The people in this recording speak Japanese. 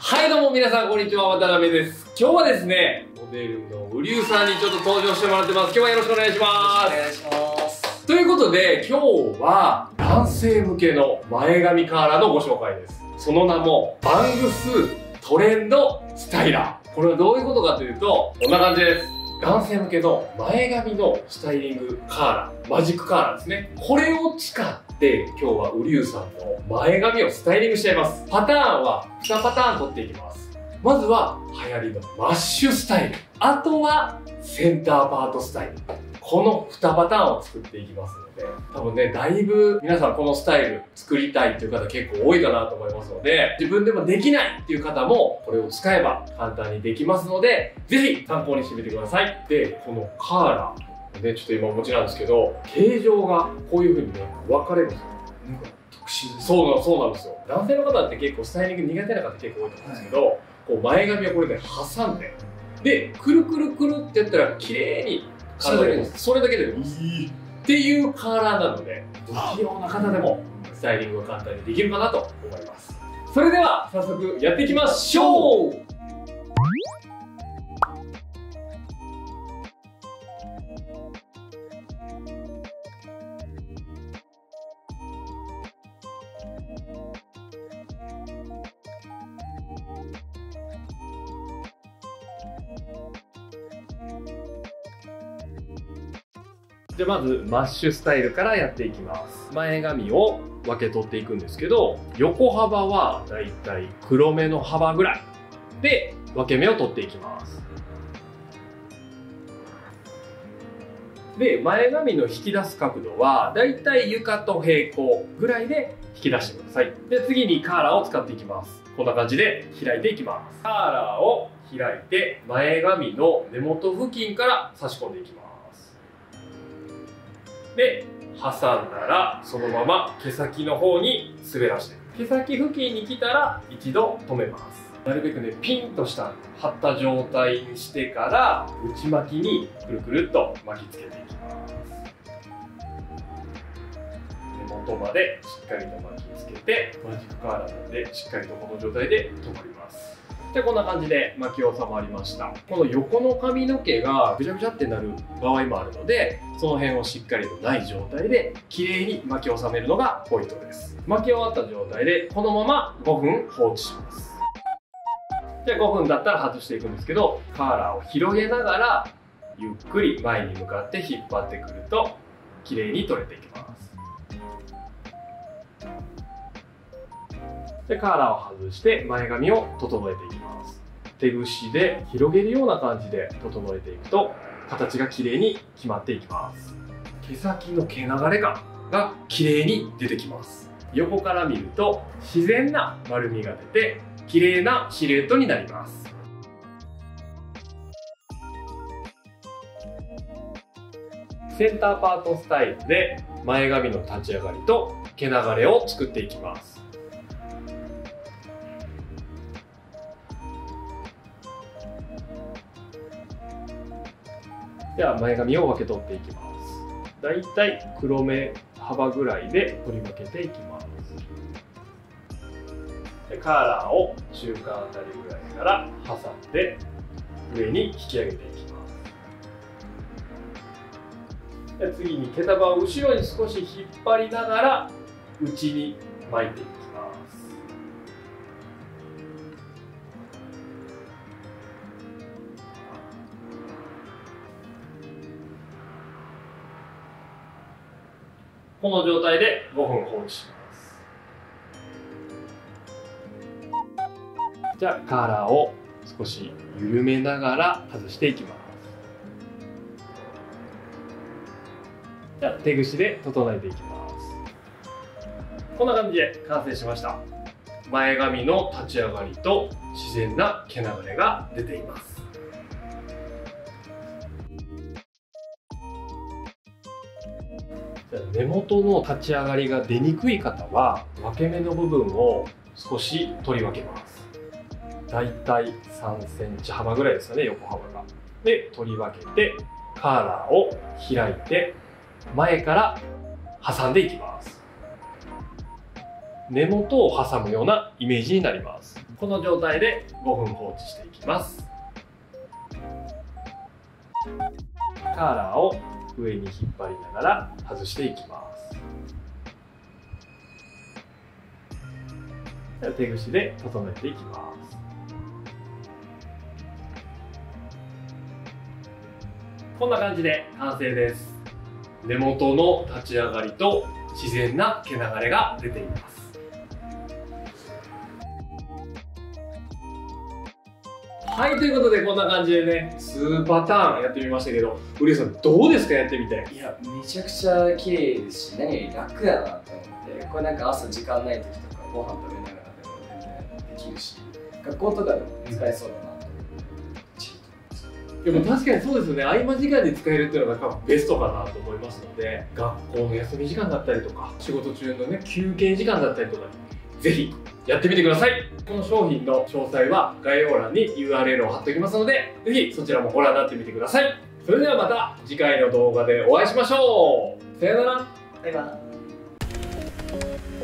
はいどうも皆さんこんにちは、渡辺です。今日はですね、モデルの瓜生さんにちょっと登場してもらってます。今日はよろしくお願いします。お願いします。ということで今日は男性向けの前髪カーラーのご紹介です。その名もバングストレンドスタイラー。これはどういうことかというと、こんな感じです。男性向けの前髪のスタイリングカーラー、マジックカーラーですね。これを使って今日は瓜生さんの前髪をスタイリングしちゃいます。パターンは2パターン取っていきます。まずは流行りのマッシュスタイル、あとはセンターパートスタイル、この2パターンを作っていきますので、多分ね、だいぶ皆さんこのスタイル作りたいっていう方結構多いかなと思いますので、自分でもできないっていう方もこれを使えば簡単にできますので、ぜひ参考にしてみてください。で、このカーラーね、ちょっと今お持ちなんですけど、形状がこういう風にね、分かれるんですよ。なんか特殊です。そうなんですよ。男性の方って結構スタイリング苦手な方結構多いと思うんですけど、はい、こう前髪をこれで挟んで、で、くるくるくるってやったら綺麗にそれだけで出ますっていうカーラーなので、不器用な方でもスタイリングが簡単にできるかなと思います。それでは早速やっていきましょう。で、まずマッシュスタイルからやっていきます。前髪を分け取っていくんですけど、横幅はだいたい黒目の幅ぐらいで分け目を取っていきます。で、前髪の引き出す角度はだいたい床と平行ぐらいで引き出してください。で、次にカーラーを使っていきます。こんな感じで開いていきます。カーラーを開いて前髪の根元付近から差し込んでいきます。で、挟んだらそのまま毛先の方に滑らして、毛先付近に来たら一度止めます。なるべくね、ピンとした張った状態にしてから内巻きにくるくるっと巻きつけていきます。根元までしっかりと巻きつけて、マジックカーラーなのでしっかりとこの状態で止まります。で、こんな感じで巻き収まりました。この横の髪の毛がぐちゃぐちゃってなる場合もあるので、その辺をしっかりとない状態で綺麗に巻き収めるのがポイントです。巻き終わった状態でこのまま5分放置します。で、5分だったら外していくんですけど、カーラーを広げながらゆっくり前に向かって引っ張ってくると綺麗に取れていきます。で、カーラーを外して前髪を整えていきます。手ぐしで広げるような感じで整えていくと形が綺麗に決まっていきます。毛先の毛流れ感が綺麗に出てきます。横から見ると自然な丸みが出て綺麗なシルエットになります。センターパートスタイルで前髪の立ち上がりと毛流れを作っていきます。では前髪を分け取っていきます。だいたい黒目幅ぐらいで取り分けていきます。で、カーラーを中間あたりぐらいから挟んで上に引き上げていきます。で、次に毛束を後ろに少し引っ張りながら内に巻いていきます。この状態で5分放置します。じゃあカーラーを少し緩めながら外していきます。じゃあ手ぐしで整えていきます。こんな感じで完成しました。前髪の立ち上がりと自然な毛流れが出ています。根元の立ち上がりが出にくい方は分け目の部分を少し取り分けます。だいたい3センチ幅ぐらいですよね、横幅が。で、取り分けてカーラーを開いて前から挟んでいきます。根元を挟むようなイメージになります。この状態で5分放置していきます。カーラーを上に引っ張りながら外していきます。手ぐしで整えていきます。こんな感じで完成です。根元の立ち上がりと自然な毛流れが出ています。はい、ということでこんな感じでね、数パターンやってみましたけど、ウリュウさんどうですか、やってみて。いや、めちゃくちゃ綺麗ですし、何より楽やなと思って、これなんか朝時間ない時とかご飯食べながらでも全然できるし、学校とかでも使えそうだなと思って。でも確かにそうですよね、合間時間に使えるっていうのが多分ベストかなと思いますので、学校の休み時間だったりとか仕事中のね休憩時間だったりとかにぜひやってみてください。この商品の詳細は概要欄に URL を貼っておきますので、ぜひそちらもご覧になってみてください。それではまた次回の動画でお会いしましょう。さよなら。バイバイ。